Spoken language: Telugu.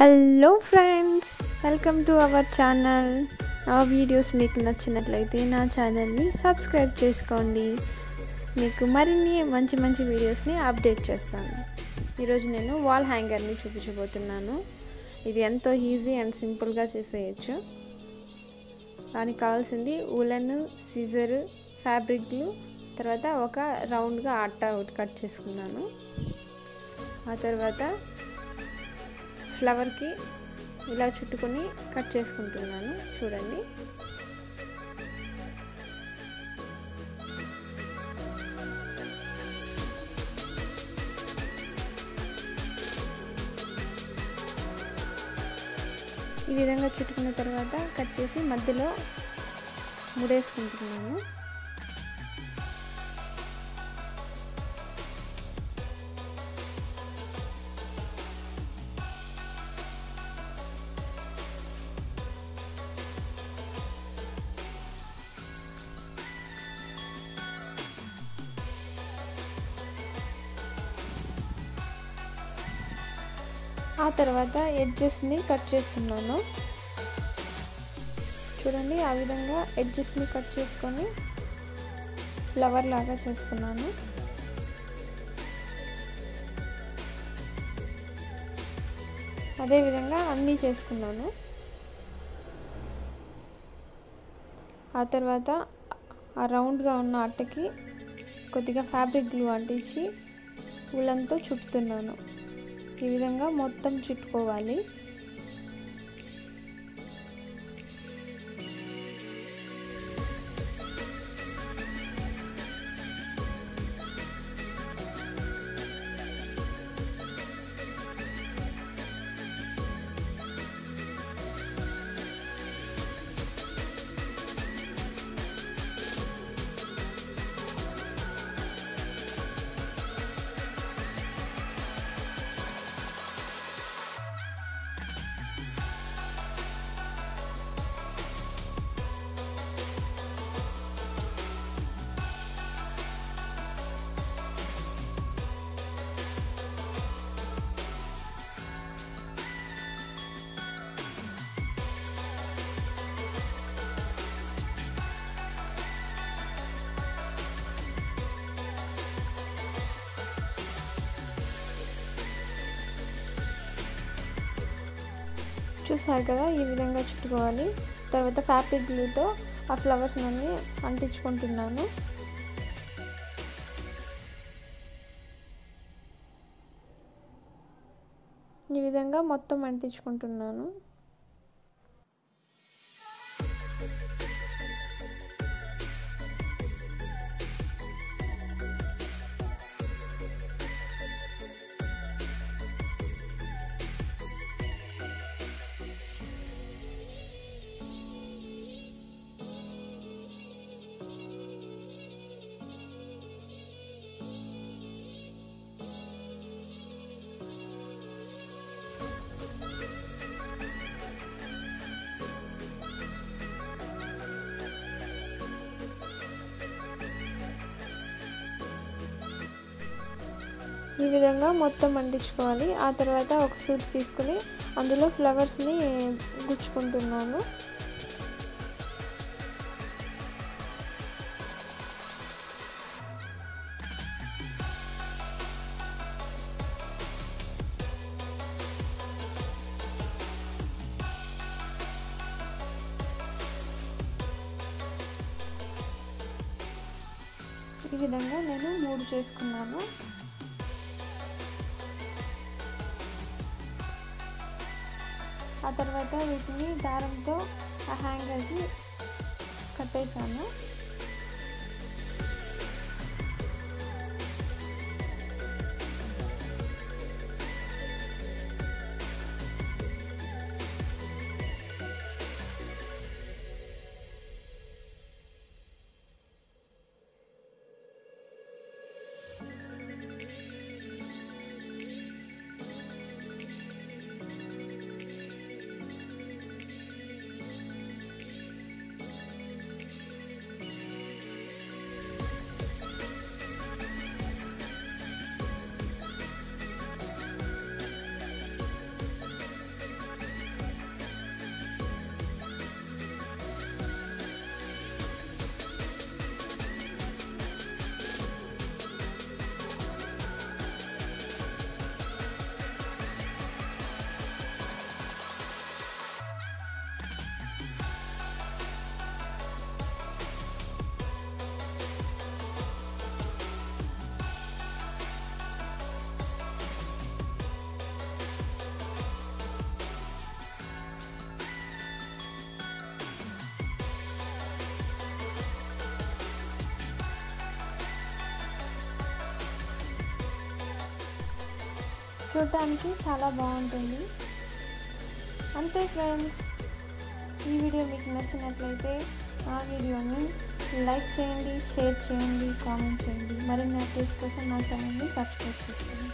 Hello friends, welcome to our channel. ఆ వీడియోస్ మీకు నచ్చినట్లయితే నా ఛానల్ని సబ్స్క్రైబ్ చేసుకోండి. మీకు మరిన్ని మంచి మంచి వీడియోస్ని అప్డేట్ చేస్తాను. ఈరోజు నేను వాల్ హ్యాంగర్ని చూపించబోతున్నాను. ఇది ఎంతో ఈజీ అండ్ సింపుల్గా చేసేయచ్చు. దానికి కావాల్సింది ఉలన్, సిజర్, ఫ్యాబ్రిక్ గ్లూ, తర్వాత ఒక రౌండ్గా అట్ట ఒకటి కట్ చేసుకున్నాను. ఆ తర్వాత ఫ్లవర్కి ఇలా చుట్టుకొని కట్ చేసుకుంటున్నాను. చూడండి, ఈ విధంగా చుట్టుకున్న తర్వాత కట్ చేసి మధ్యలో ముడేసుకుంటున్నాను. ఆ తర్వాత ఎడ్జెస్ని కట్ చేస్తున్నాను. చూడండి, ఆ విధంగా ఎడ్జెస్ని కట్ చేసుకొని ఫ్లవర్ లాగా చేసుకున్నాను. అదేవిధంగా అన్నీ చేసుకున్నాను. ఆ తర్వాత ఆ రౌండ్గా ఉన్న అట్టకి కొద్దిగా ఫ్యాబ్రిక్ గ్లూ అంటించి పూలంతో చుట్టుతున్నాను. ఈ విధంగా మొత్తం చుట్టుకోవాలి. చూసారు కదా, ఈ విధంగా చుట్టుకోవాలి. తర్వాత ఫ్యాబ్రిక్ గ్లూతో ఆ ఫ్లవర్స్ అన్నీ అంటించుకుంటున్నాను. ఈ విధంగా మొత్తం అంటించుకుంటున్నాను. ఈ విధంగా మొత్తం అంటించుకోవాలి. ఆ తర్వాత ఒక సూట్ తీసుకుని అందులో ఫ్లవర్స్ని గుచ్చుకుంటున్నాను. ఈ విధంగా నేను 3 చేసుకున్నాను. ఆ తర్వాత వీటిని దారంతో ఆ హ్యాంగర్కి కట్టేశాను. చూడడానికి చాలా బాగుంటుంది. అంతే ఫ్రెండ్స్, ఈ వీడియో మీకు నచ్చినట్లయితే ఆ వీడియోని లైక్ చేయండి, షేర్ చేయండి, కామెంట్ చేయండి. మరిన్ని అప్డేట్స్ కోసం మా ఛానల్ని సబ్స్క్రైబ్ చేసుకోండి.